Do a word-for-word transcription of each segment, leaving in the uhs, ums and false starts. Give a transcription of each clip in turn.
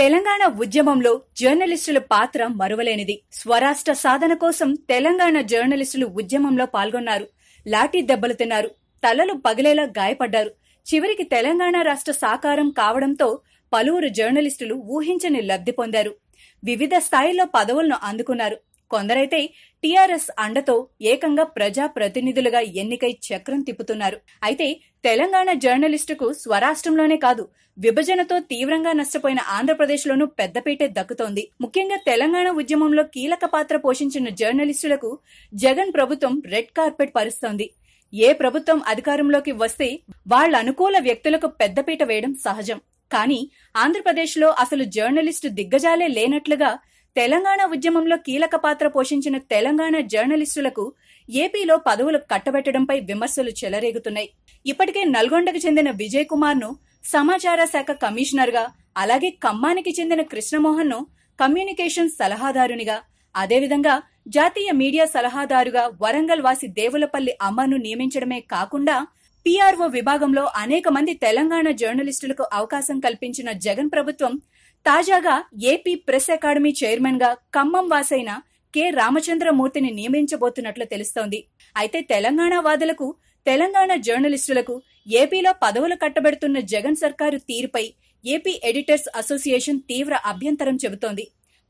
తెలంగాణ ఉద్యమంలో జర్నలిస్టుల పాత్ర మరువలేనిది. స్వరాష్ట్ర సాధన కోసం తెలంగాణ జర్నలిస్టులు ఉద్యమంలో పాల్గొన్నారు. లాఠీ దెబ్బలు తిన్నారు, తలలు పగిలేలా గాయపడ్డారు. చివరికి తెలంగాణ రాష్ట్ర సాకారం కావడంతో పలువురు జర్నలిస్టులు ఊహించని లబ్ధి పొందారు. వివిధ స్థాయిల్లో పదవులను అందుకున్నారు. కొందరైతే టీఆర్ఎస్ అండతో ఏకంగా ప్రజా ప్రతినిధులుగా ఎన్నికై చక్రం తిప్పుతున్నారు. అయితే తెలంగాణ జర్నలిస్టుకు స్వరాష్ట్రంలోనే కాదు, విభజనతో తీవ్రంగా నష్టపోయిన ఆంధ్రప్రదేశ్లోనూ పెద్దపీటే దక్కుతోంది. ముఖ్యంగా తెలంగాణ ఉద్యమంలో కీలక పాత్ర పోషించిన జర్నలిస్టులకు జగన్ ప్రభుత్వం రెడ్ కార్పెట్ పరుస్తోంది. ఏ ప్రభుత్వం అధికారంలోకి వస్తే వాళ్ళ అనుకూల వ్యక్తులకు పెద్దపీట వేయడం సహజం. కానీ ఆంధ్రప్రదేశ్లో అసలు జర్నలిస్టు దిగ్గజాలే లేనట్లుగా తెలంగాణ ఉద్యమంలో కీలక పాత్ర పోషించిన తెలంగాణ జర్నలిస్టులకు ఏపీలో పదవులు కట్టబెట్టడంపై విమర్శలు చెలరేగుతున్నాయి. ఇప్పటికే నల్గొండకు చెందిన విజయ్ కుమార్ ను సమాచార శాఖ కమిషనర్గా, అలాగే ఖమ్మానికి చెందిన కృష్ణమోహన్ ను కమ్యూనికేషన్ సలహాదారునిగా, అదేవిధంగా జాతీయ మీడియా సలహాదారుగా వరంగల్ వాసి దేవులపల్లి అమ్మను నియమించడమే కాకుండా పీఆర్ఓ విభాగంలో అనేక మంది తెలంగాణ జర్నలిస్టులకు అవకాశం కల్పించిన జగన్ ప్రభుత్వం తాజాగా ఏపీ ప్రెస్ అకాడమీ చైర్మన్ గా ఖమ్మం వాసైన కె రామచంద్రమూర్తిని నియమించబోతున్నట్లు తెలుస్తోంది. అయితే తెలంగాణ వాదులకు, తెలంగాణ జర్నలిస్టులకు ఏపీలో పదవులు కట్టబెడుతున్న జగన్ సర్కారు తీరుపై ఏపీ ఎడిటర్స్ అసోసియేషన్ తీవ్ర అభ్యంతరం చెబుతోంది.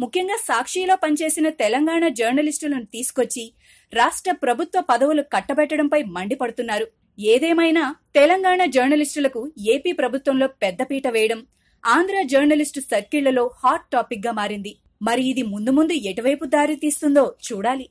ముఖ్యంగా సాక్షిలో పనిచేసిన తెలంగాణ జర్నలిస్టులను తీసుకొచ్చి రాష్ట్ర ప్రభుత్వ పదవులు కట్టబెట్టడంపై మండిపడుతున్నారు. ఏదేమైనా తెలంగాణ జర్నలిస్టులకు ఏపీ ప్రభుత్వంలో పెద్దపీట వేయడం ఆంధ్ర జర్నలిస్టు సర్కిళ్లలో హాట్ టాపిక్ గా మారింది. మరి ఇది ముందు ముందు ఎటువైపు దారి తీస్తుందో చూడాలి.